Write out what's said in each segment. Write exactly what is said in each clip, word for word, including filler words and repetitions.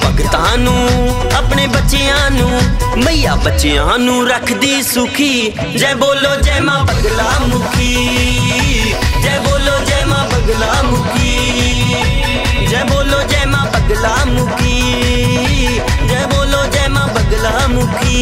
भगतां नू अपने बच्चियां नू मैया बच्चियां नू रखदी सुखी। जय बोलो जय मां बगलामुखी, जय बोलो जय मां बगलामुखी, जय बोलो जय मां बगलामुखी, जय बोलो जय मां बगलामुखी।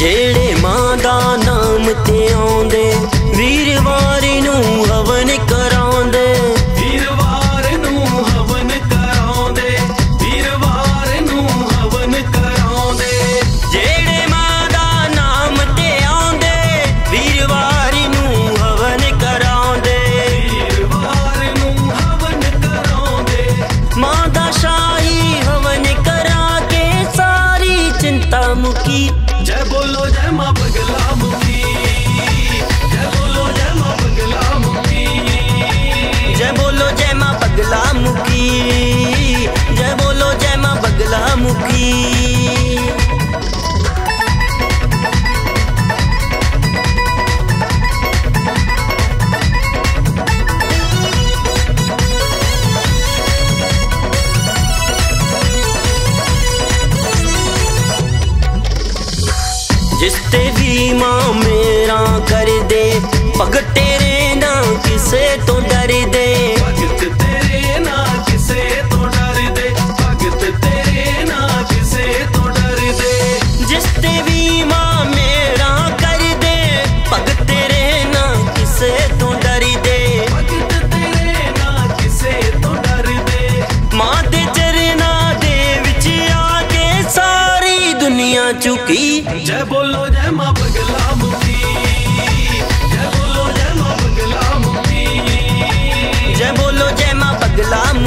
जेड़े मां दा नाम ते आउंदे वीरवारी नू हवन कराउंदे, वीरवार नू हवन कराउंदे, वीरवार नू हवन कराउंदे। जेड़े मां दा नाम ते आउंदे वीरवारी नू हवन कराउंदे, वीरवार नू हवन कराउंदे। मां दा शाही हवन करा के सारी चिंता मुकी। जय बोलो जय मां बगलामुखी, जय बोलो जय मां बगलामुखी, जय बोलो जय मां बगलामुखी, जय बोलो जय मां बगलामुखी। जिसते भी मां मेरा कर दे भगत तेरे ना किसे तो डर दे, भगत तेरे ना किसे तो डर दे, भगत तेरे ना किसे तो डर दे। जिसते भी मां मेरा कर दे भगत तेरे ना किसे तो डर दे, भगत तेरे ना किसे तो डर दे। मां दे चरना दे विच आके सारी दुनिया झुकी। जय बोल मां बगलामुखी, जय बोलो जय मां बगलामुखी, जय बोलो जय मां बगलामुखी।